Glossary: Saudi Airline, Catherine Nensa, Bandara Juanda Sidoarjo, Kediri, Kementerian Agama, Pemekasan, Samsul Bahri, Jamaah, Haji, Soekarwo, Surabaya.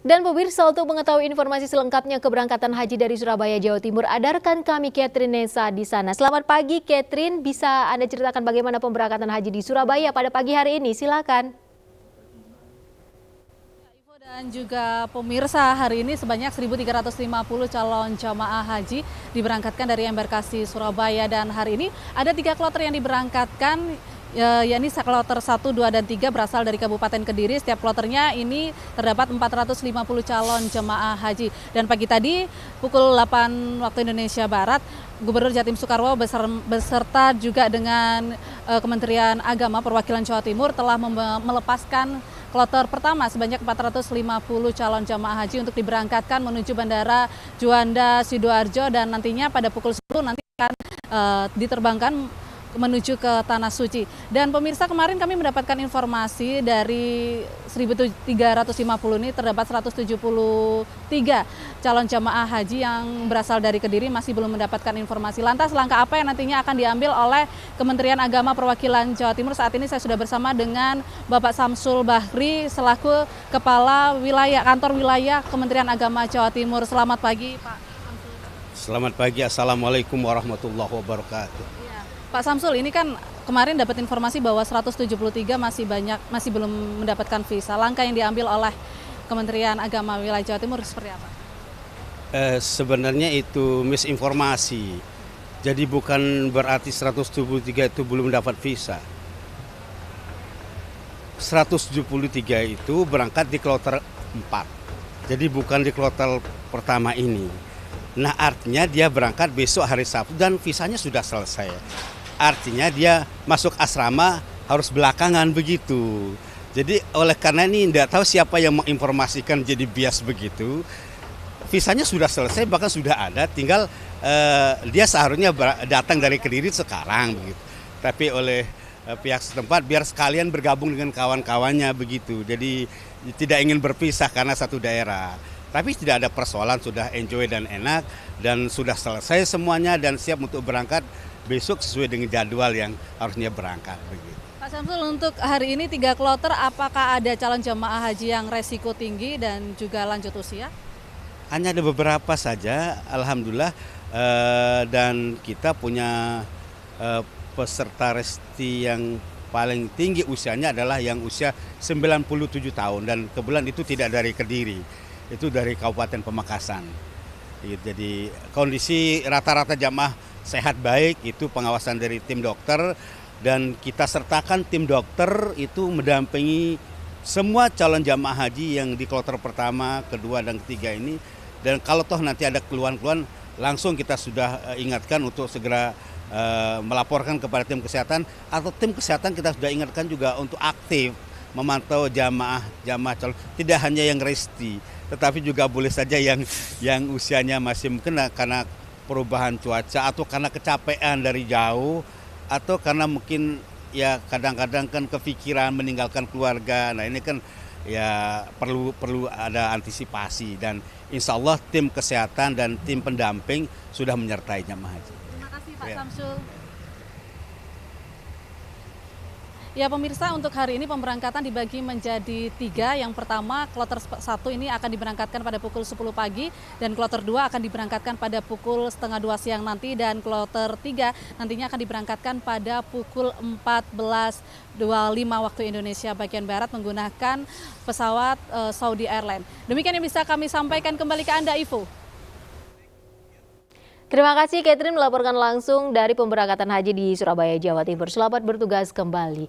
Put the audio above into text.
Dan pemirsa, untuk mengetahui informasi selengkapnya keberangkatan haji dari Surabaya, Jawa Timur, adarkan kami Catherine Nensa di sana. Selamat pagi Catherine, bisa Anda ceritakan bagaimana pemberangkatan haji di Surabaya pada pagi hari ini? Silakan. Dan juga pemirsa, hari ini sebanyak 1.350 calon jamaah haji diberangkatkan dari embarkasi Surabaya, dan hari ini ada 3 kloter yang diberangkatkan, yakni kloter 1, 2, dan 3 berasal dari Kabupaten Kediri. Setiap kloternya ini terdapat 450 calon jemaah haji. Dan pagi tadi pukul 8 waktu Indonesia Barat, Gubernur Jatim Soekarwo beserta juga dengan Kementerian Agama Perwakilan Jawa Timur telah melepaskan kloter pertama sebanyak 450 calon jamaah haji untuk diberangkatkan menuju Bandara Juanda Sidoarjo, dan nantinya pada pukul 10 nanti akan diterbangkan menuju ke Tanah Suci. Dan pemirsa, kemarin kami mendapatkan informasi dari 1.350 ini terdapat 173 calon jamaah haji yang berasal dari Kediri masih belum mendapatkan informasi. Lantas langkah apa yang nantinya akan diambil oleh Kementerian Agama Perwakilan Jawa Timur? Saat ini saya sudah bersama dengan Bapak Samsul Bahri selaku Kepala Wilayah Kantor Wilayah Kementerian Agama Jawa Timur. Selamat pagi Pak Samsul. Selamat pagi, Assalamualaikum warahmatullahi wabarakatuh. Pak Samsul, ini kan kemarin dapat informasi bahwa 173 masih belum mendapatkan visa. Langkah yang diambil oleh Kementerian Agama Wilayah Jawa Timur seperti apa? Sebenarnya itu misinformasi. Jadi bukan berarti 173 itu belum dapat visa. 173 itu berangkat di kloter 4. Jadi bukan di kloter pertama ini. Nah, artinya dia berangkat besok hari Sabtu dan visanya sudah selesai. Artinya dia masuk asrama harus belakangan begitu. Jadi oleh karena ini tidak tahu siapa yang menginformasikan jadi bias begitu. Visanya sudah selesai, bahkan sudah ada, tinggal dia seharusnya datang dari Kediri sekarang begitu. Tapi oleh pihak setempat biar sekalian bergabung dengan kawan-kawannya begitu. Jadi tidak ingin berpisah karena satu daerah. Tapi tidak ada persoalan, sudah enjoy dan enak dan sudah selesai semuanya dan siap untuk berangkat besok sesuai dengan jadwal yang harusnya berangkat begitu. Pak Samsul, untuk hari ini 3 kloter, apakah ada calon jemaah haji yang resiko tinggi dan juga lanjut usia? Hanya ada beberapa saja, alhamdulillah, dan kita punya peserta resti yang paling tinggi usianya adalah yang usia 97 tahun dan kebetulan itu tidak dari Kediri. Itu dari Kabupaten Pemekasan. Jadi kondisi rata-rata jamaah sehat baik, itu pengawasan dari tim dokter, dan kita sertakan tim dokter itu mendampingi semua calon jamaah haji yang di kloter pertama, kedua, dan ketiga ini. Dan kalau toh nanti ada keluhan-keluhan, langsung kita sudah ingatkan untuk segera melaporkan kepada tim kesehatan, atau tim kesehatan kita sudah ingatkan juga untuk aktif memantau jamaah calon, tidak hanya yang resti, tetapi juga boleh saja yang usianya masih mungkin karena perubahan cuaca atau karena kecapean dari jauh atau karena mungkin ya kadang-kadang kan kepikiran meninggalkan keluarga. Nah, ini kan ya perlu ada antisipasi, dan insya Allah tim kesehatan dan tim pendamping sudah menyertai jamaah haji. Terima kasih Pak Samsul. Ya pemirsa, untuk hari ini pemberangkatan dibagi menjadi 3. Yang pertama, kloter 1 ini akan diberangkatkan pada pukul 10 pagi, dan kloter 2 akan diberangkatkan pada pukul 1:30 siang nanti, dan kloter 3 nantinya akan diberangkatkan pada pukul 14.25 waktu Indonesia bagian Barat menggunakan pesawat Saudi Airline. Demikian yang bisa kami sampaikan, kembali ke Anda Ivo. Terima kasih Catherine melaporkan langsung dari pemberangkatan haji di Surabaya, Jawa Timur. Selamat bertugas kembali.